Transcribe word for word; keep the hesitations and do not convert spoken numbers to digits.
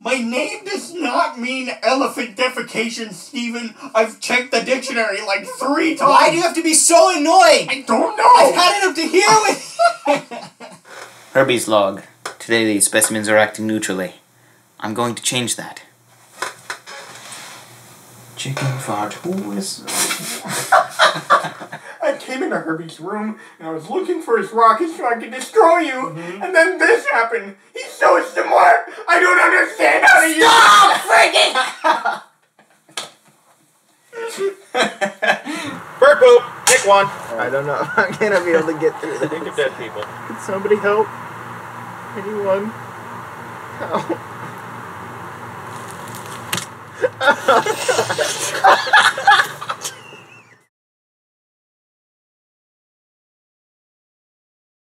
My name does not mean elephant defecation, Steven. I've checked the dictionary like three times. Why do you have to be so annoying? I don't know. I've had it up to here with... Herbie's log. Today these specimens are acting neutrally. I'm going to change that. Chicken fart. Who is... I came into Herbie's room, and I was looking for his rocket so I could destroy you, mm-hmm. and then this happened. He's so smart, I don't understand how to use it. Stop freaking! Bird poop, pick one. I don't know. I'm going to be able to get through this. Think of dead people. Could somebody help? Anyone? Help.